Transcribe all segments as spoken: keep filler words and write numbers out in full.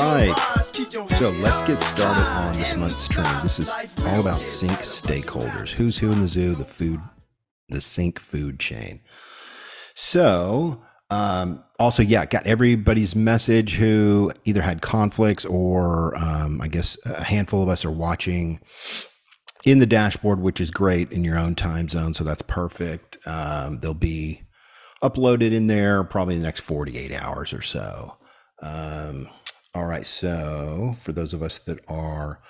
fried. So let's get started on this month's trend. This is all about Sync stakeholders. Who's who in the zoo, the food, the Sync food chain. So um, also, yeah, got everybody's message who either had conflicts or um, I guess a handful of us are watching in the dashboard, which is great in your own time zone. So that's perfect. Um, they'll be uploaded in there probably in the next forty-eight hours or so. Um, all right. So for those of us that are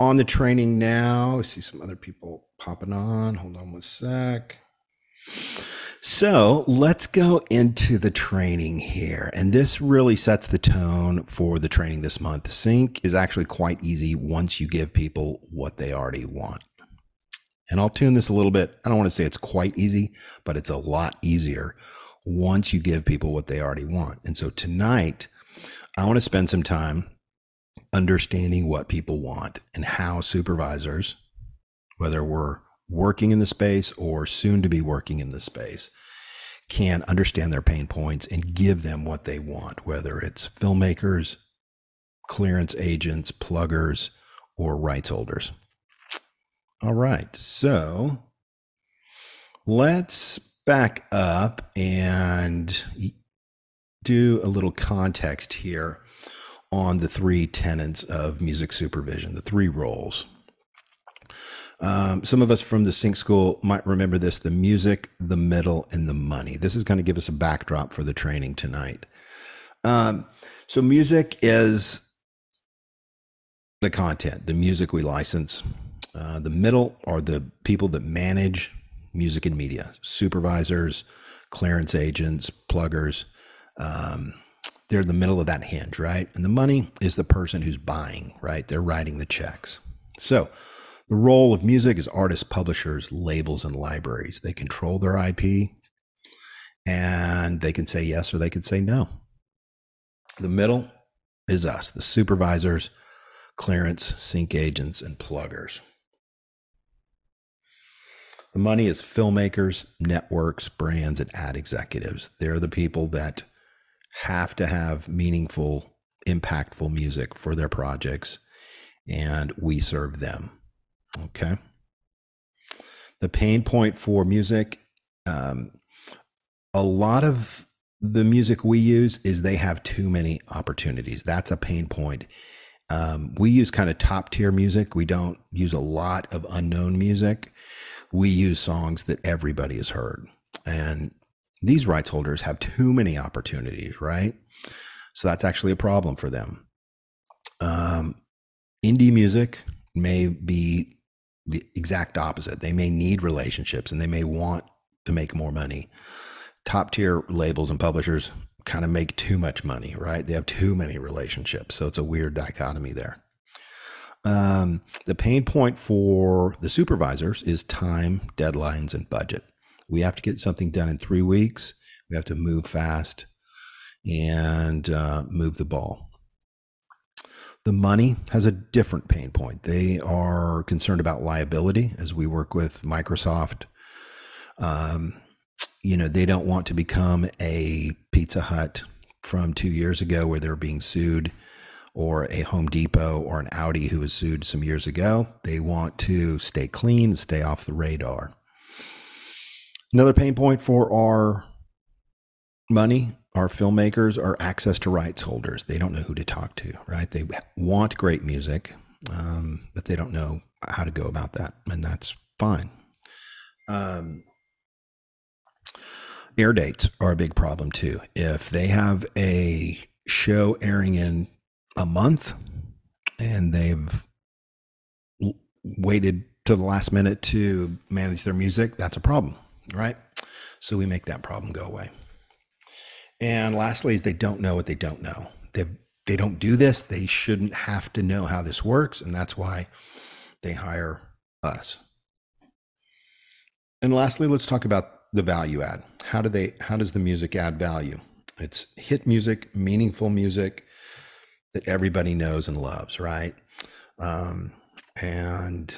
on the training now, I see some other people popping on. Hold on one sec. So let's go into the training here. And this really sets the tone for the training this month. Sync is actually quite easy once you give people what they already want. And I'll tune this a little bit. I don't want to say it's quite easy, but it's a lot easier once you give people what they already want. And so tonight, I want to spend some time understanding what people want and how supervisors, whether we're working in the space or soon to be working in the space, can understand their pain points and give them what they want, whether it's filmmakers, clearance agents, pluggers, or rights holders. All right, so let's back up and do a little context here on the three tenets of music supervision, the three roles. Um, some of us from the Sync School might remember this: the music, the middle, and the money. This is going to give us a backdrop for the training tonight. Um, so music is the content, the music we license. Uh, the middle are the people that manage music and media: supervisors, clearance agents, pluggers. Um, they're the middle of that hinge, right? And the money is the person who's buying, right? They're writing the checks. So the role of music is artists, publishers, labels, and libraries. They control their I P, and they can say yes or they can say no. The middle is us, the supervisors, clearance, sync agents, and pluggers. The money is filmmakers, networks, brands, and ad executives. They're the people that have to have meaningful, impactful music for their projects, and we serve them. Okay. The pain point for music, um, a lot of the music we use is they have too many opportunities. That's a pain point. Um, we use kind of top tier music. We don't use a lot of unknown music. We use songs that everybody has heard. And these rights holders have too many opportunities, right? So that's actually a problem for them. Um, indie music may be the exact opposite. They may need relationships and they may want to make more money. Top tier labels and publishers kind of make too much money, right? They have too many relationships. So it's a weird dichotomy there. Um, the pain point for the supervisors is time, deadlines, and budget. We have to get something done in three weeks. We have to move fast and uh, move the ball. The money has a different pain point. They are concerned about liability as we work with Microsoft. Um, you know, they don't want to become a Pizza Hut from two years ago where they're being sued, or a Home Depot or an Audi who was sued some years ago. They want to stay clean, stay off the radar. Another pain point for our money, our filmmakers, are access to rights holders. They don't know who to talk to, right? They want great music, um, but they don't know how to go about that, and that's fine. Um, air dates are a big problem too. If they have a show airing in a month and they've waited to the last minute to manage their music, that's a problem, right? So we make that problem go away. And lastly is they don't know what they don't know. They, they don't do this. They shouldn't have to know how this works. And that's why they hire us. And lastly, let's talk about the value add. How do they, how does the music add value? It's hit music, meaningful music that everybody knows and loves, right? Um, and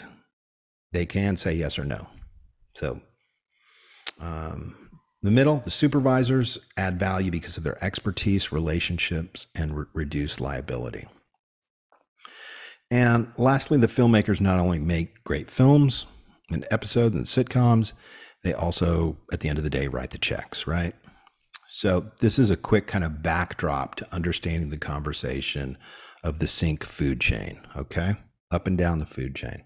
they can say yes or no. So, um, the middle, the supervisors add value because of their expertise, relationships, and re reduced liability. And lastly, the filmmakers not only make great films and episodes and sitcoms, they also, at the end of the day, write the checks, right? So this is a quick kind of backdrop to understanding the conversation of the Sync food chain, okay? Up and down the food chain.